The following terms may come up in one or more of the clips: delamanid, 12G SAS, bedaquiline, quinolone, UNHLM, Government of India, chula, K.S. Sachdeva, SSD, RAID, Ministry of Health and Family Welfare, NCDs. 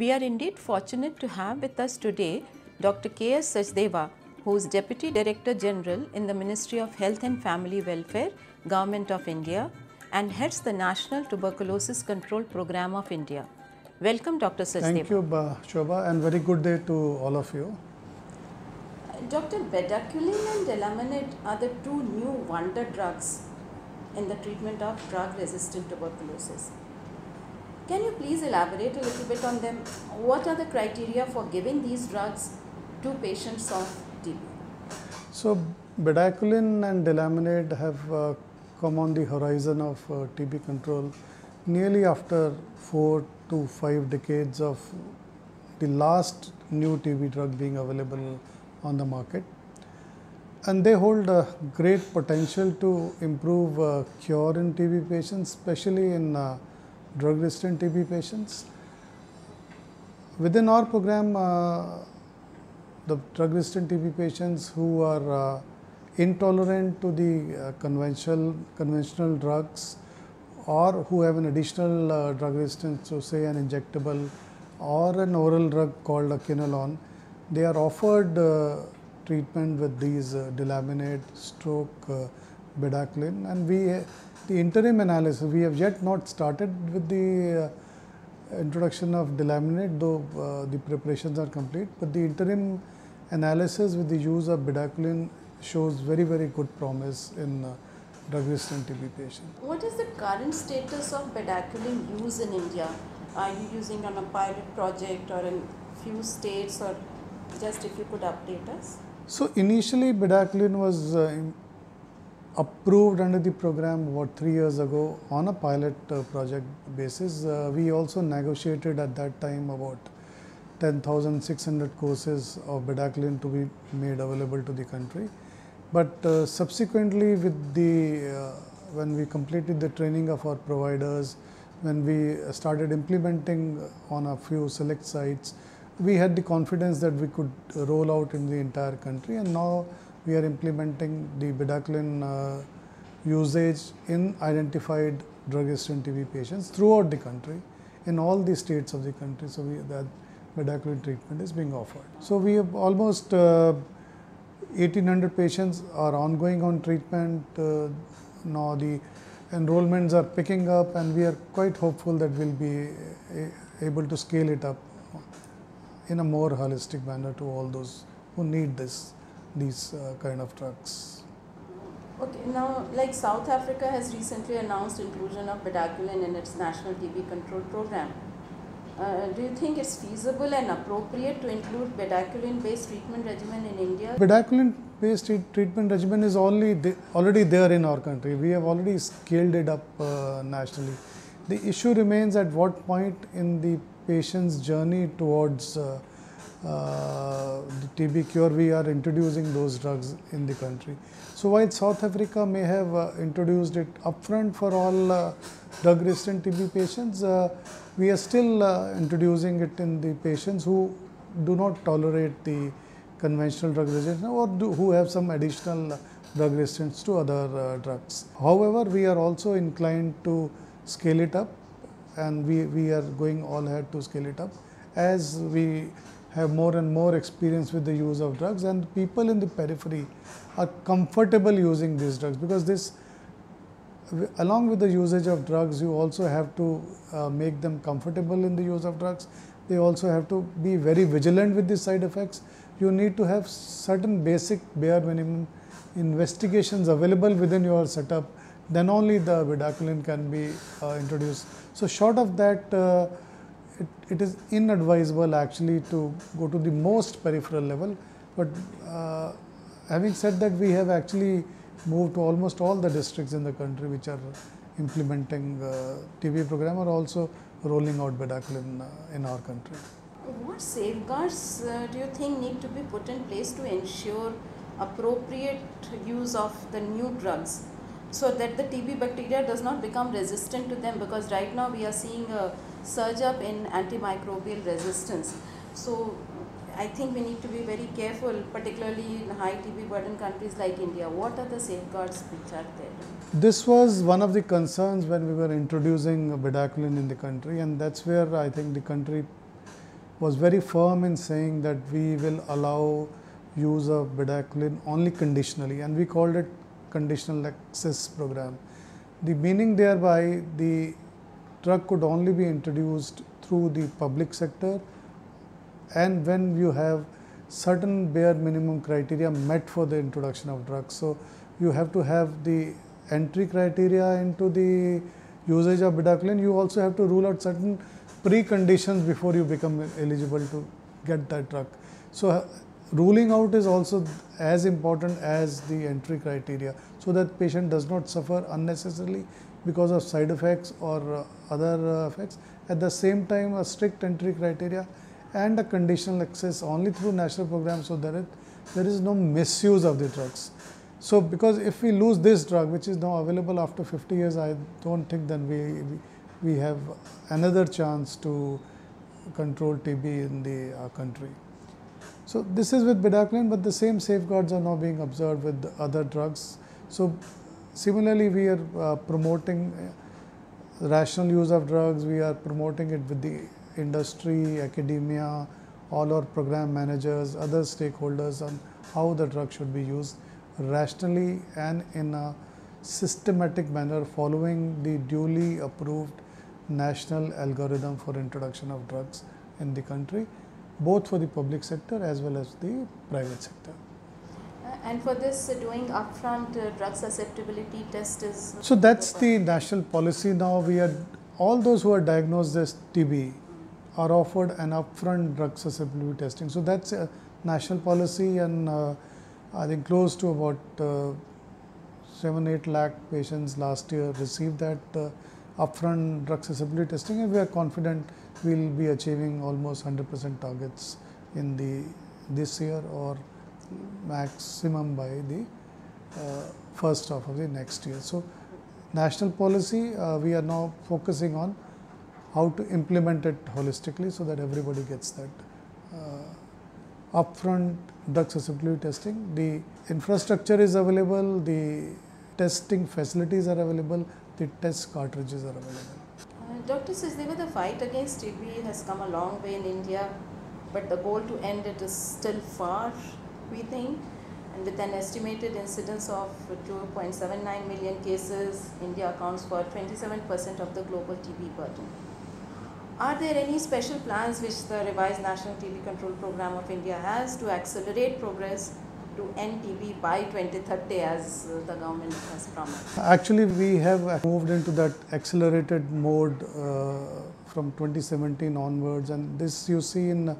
We are indeed fortunate to have with us today Dr. K.S. Sachdeva, who is Deputy Director General in the Ministry of Health and Family Welfare, Government of India, and heads the National Tuberculosis Control Program of India. Welcome, Dr. Sachdeva. Thank you, Shobha, and very good day to all of you. Dr. Bedaquiline and delamanid are the two new wonder drugs in the treatment of drug-resistant tuberculosis. Can you please elaborate a little bit on them? What are the criteria for giving these drugs to patients of TB? So, bedaquiline and delamanid have come on the horizon of TB control nearly after 4 to 5 decades of the last new TB drug being available on the market. And they hold a great potential to improve cure in TB patients, especially in drug-resistant TB patients. Within our program, the drug-resistant TB patients who are intolerant to the conventional drugs, or who have an additional drug resistance, so say an injectable or an oral drug called a quinolone, they are offered treatment with these delamanid, bedaquiline, and the interim analysis, we have yet not started with the introduction of delamanid, though the preparations are complete, but the interim analysis with the use of bedaquiline shows very, very good promise in drug-resistant TB patients. What is the current status of bedaquiline use in India? Are you using on a pilot project or in few states, or just if you could update us? So initially bedaquiline was approved under the program about 3 years ago on a pilot project basis. We also negotiated at that time about 10,600 courses of bedaquiline to be made available to the country. But subsequently, with the when we completed the training of our providers, when we started implementing on a few select sites, we had the confidence that we could roll out in the entire country, and now we are implementing the bedaquiline usage in identified drug-resistant TB patients throughout the country, in all the states of the country. So that bedaquiline treatment is being offered. So we have almost 1,800 patients are ongoing on treatment. Now the enrollments are picking up, and we are quite hopeful that we'll be able to scale it up in a more holistic manner to all those who need these kind of drugs. Okay, now like South Africa has recently announced inclusion of bedaquiline in its national TB control program. Do you think it's feasible and appropriate to include bedaquiline-based treatment regimen in India? Bedaquiline-based treatment regimen is already there in our country. We have already scaled it up nationally. The issue remains at what point in the patient's journey towards the TB cure we are introducing those drugs in the country. So while South Africa may have introduced it upfront for all drug-resistant TB patients, we are still introducing it in the patients who do not tolerate the conventional drug resistance, or who have some additional drug resistance to other drugs. However, we are also inclined to scale it up, and we are going all ahead to scale it up as we have more and more experience with the use of drugs, and people in the periphery are comfortable using these drugs, because this, along with the usage of drugs, you also have to make them comfortable in the use of drugs. They also have to be very vigilant with the side effects. You need to have certain basic bare minimum investigations available within your setup, then only the bedaquiline can be introduced. So short of that, it is inadvisable actually to go to the most peripheral level. But having said that, we have actually moved to almost all the districts in the country which are implementing TB program are also rolling out bedaquiline in our country. What safeguards do you think need to be put in place to ensure appropriate use of the new drugs, so that the TB bacteria does not become resistant to them? Because right now we are seeing a surge up in antimicrobial resistance. So I think we need to be very careful, particularly in high TB burden countries like India. What are the safeguards which are there? This was one of the concerns when we were introducing bedaquiline in the country, and that's where I think the country was very firm in saying that we will allow use of bedaquiline only conditionally, and we called it conditional access program. The meaning thereby, the drug could only be introduced through the public sector and when you have certain bare minimum criteria met for the introduction of drugs. So you have to have the entry criteria into the usage of bedaquiline. You also have to rule out certain preconditions before you become eligible to get that drug. So ruling out is also as important as the entry criteria, so that patient does not suffer unnecessarily because of side effects or other effects. At the same time, a strict entry criteria and a conditional access only through national programs, so that there is no misuse of the drugs. So because if we lose this drug, which is now available after 50 years, I don't think then we have another chance to control TB in the country. So this is with bedaquiline, but the same safeguards are now being observed with other drugs. So similarly, we are promoting rational use of drugs. We are promoting it with the industry, academia, all our program managers, other stakeholders on how the drug should be used rationally and in a systematic manner, following the duly approved national algorithm for introduction of drugs in the country, both for the public sector as well as the private sector. And for this, doing upfront drug susceptibility test is... So that's the national policy now. We are, all those who are diagnosed as TB are offered an upfront drug susceptibility testing. So that's a national policy, and I think close to about 7-8 lakh patients last year received that upfront drug susceptibility testing, and we are confident we will be achieving almost 100% targets in this year, or maximum by the first half of the next year. So national policy, we are now focusing on how to implement it holistically so that everybody gets that upfront drug susceptibility testing. The infrastructure is available, the testing facilities are available, the test cartridges are available. Dr. Sachdeva, the fight against TB has come a long way in India, but the goal to end it is still far, we think. And with an estimated incidence of 2.79 million cases, India accounts for 27% of the global TB burden. Are there any special plans which the revised National TB Control Program of India has to accelerate progress to end TB by 2030, as the government has promised? Actually, we have moved into that accelerated mode from 2017 onwards, and this you see in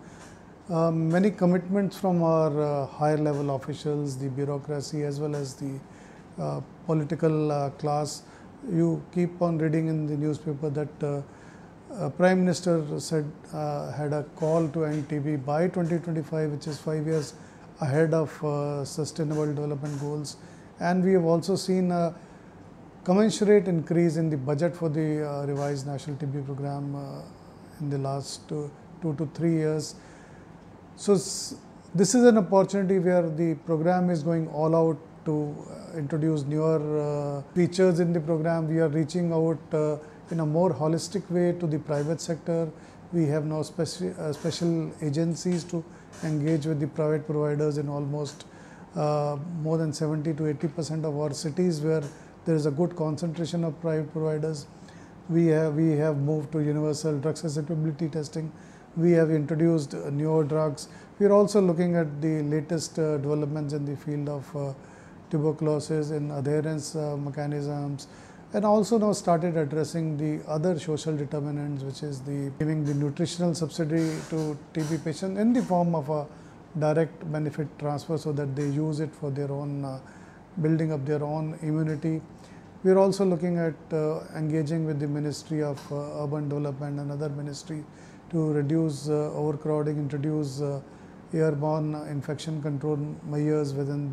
many commitments from our higher level officials, the bureaucracy, as well as the political class. You keep on reading in the newspaper that Prime Minister said had a call to end TB by 2025, which is 5 years ahead of sustainable development goals, and we have also seen a commensurate increase in the budget for the revised National TB program in the last 2 to 3 years. So this is an opportunity where the program is going all out to introduce newer features in the program. We are reaching out in a more holistic way to the private sector. We have now special agencies to engage with the private providers in almost more than 70% to 80% of our cities, where there is a good concentration of private providers. We have moved to universal drug susceptibility testing. We have introduced newer drugs. We are also looking at the latest developments in the field of tuberculosis, in adherence mechanisms, and also now started addressing the other social determinants, which is the giving the nutritional subsidy to TB patients in the form of a direct benefit transfer, so that they use it for their own building up their own immunity. We are also looking at engaging with the Ministry of Urban Development and other ministry to reduce overcrowding, introduce airborne infection control measures within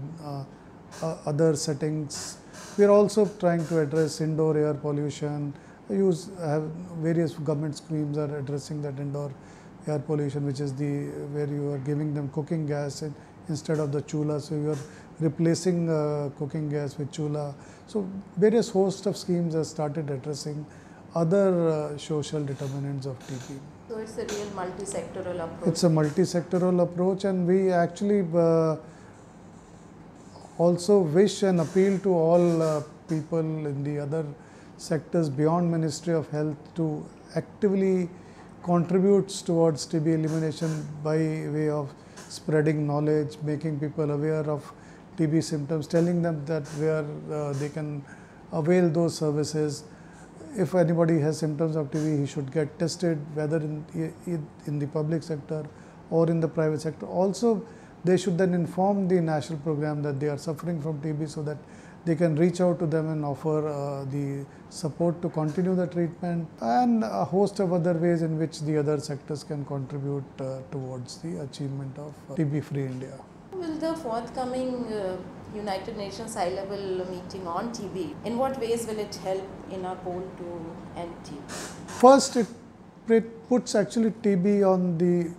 other settings. We are also trying to address indoor air pollution. Various government schemes are addressing that indoor air pollution, which is where you are giving them cooking gas instead of the chula. So you are replacing cooking gas with chula. So various host of schemes have started addressing other social determinants of TB. So it's a real multi-sectoral approach. It's a multi-sectoral approach, and we actually also wish and appeal to all people in the other sectors beyond Ministry of Health to actively contribute towards TB elimination by way of spreading knowledge, making people aware of TB symptoms, telling them that where they can avail those services. If anybody has symptoms of TB, he should get tested, whether in the public sector or in the private sector. Also, they should then inform the national program that they are suffering from TB so that they can reach out to them and offer the support to continue the treatment, and a host of other ways in which the other sectors can contribute towards the achievement of TB-free India. Will the forthcoming United Nations high-level meeting on TB, in what ways will it help in our goal to end TB? First, it puts actually TB on the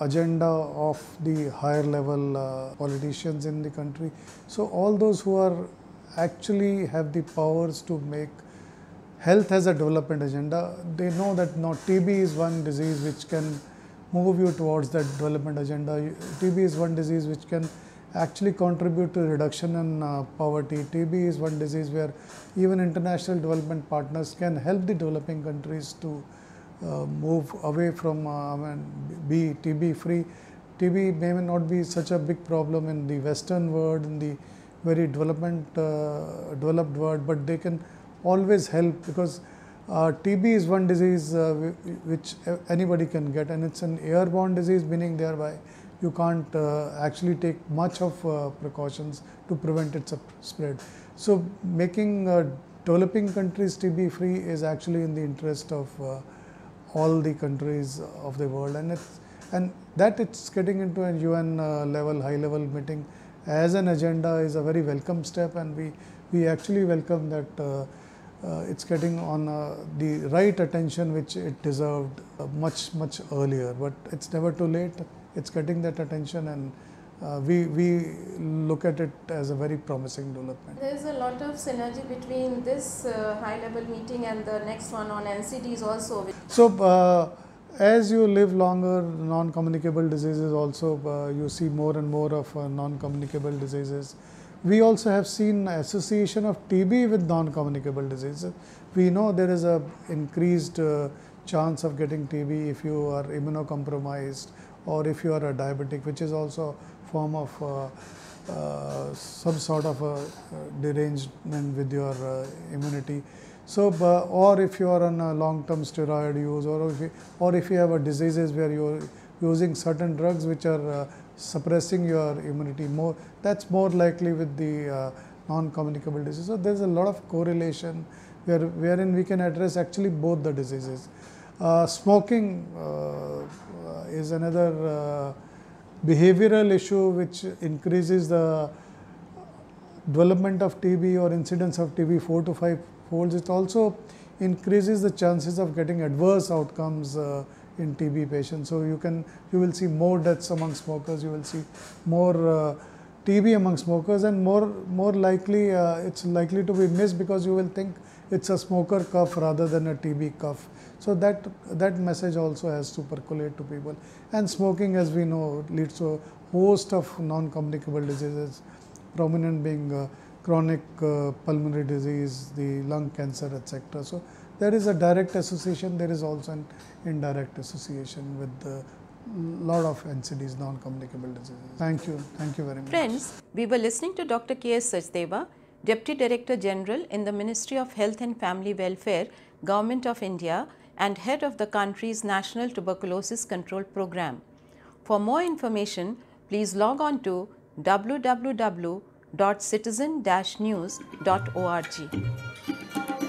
agenda of the higher level politicians in the country. So all those who are actually have the powers to make health as a development agenda, they know that now TB is one disease which can move you towards that development agenda. TB is one disease which can actually contribute to reduction in poverty. TB is one disease where even international development partners can help the developing countries to move away from and be TB free. TB may not be such a big problem in the Western world, in the very developed world, but they can always help, because TB is one disease which anybody can get, and it's an airborne disease, meaning thereby you can't actually take much of precautions to prevent its spread. So making developing countries TB free is actually in the interest of all the countries of the world, and that it's getting into a UN level, high level meeting as an agenda is a very welcome step, and we actually welcome that it's getting on the right attention which it deserved much earlier, but it's never too late. It's getting that attention, and we look at it as a very promising development. There's a lot of synergy between this high level meeting and the next one on NCDs also. So as you live longer, non-communicable diseases also, you see more and more of non-communicable diseases. We also have seen association of TB with non-communicable diseases. We know there is an increased chance of getting TB if you are immunocompromised or if you are a diabetic, which is also a form of some sort of a derangement with your immunity. So, or if you are on a long-term steroid use, or if you have a diseases where you are using certain drugs which are suppressing your immunity more, that's more likely with the non-communicable disease. So there's a lot of correlation wherein we can address actually both the diseases. Smoking is another behavioral issue which increases the development of TB or incidence of TB 4 to 5 folds. It also increases the chances of getting adverse outcomes in TB patients. So you will see more deaths among smokers, you will see more TB among smokers, and more likely it's likely to be missed because you will think it's a smoker cough rather than a TB cough. So that message also has to percolate to people, and smoking, as we know, leads to a host of non-communicable diseases, prominent being chronic pulmonary disease, the lung cancer, etc. So there is a direct association, there is also an indirect association with the lot of NCDs, non-communicable diseases. Thank you very much. Friends, we were listening to Dr. K.S. Sachdeva, Deputy Director General in the Ministry of Health and Family Welfare, Government of India, and head of the country's National Tuberculosis Control Program. For more information, please log on to www.citizen-news.org.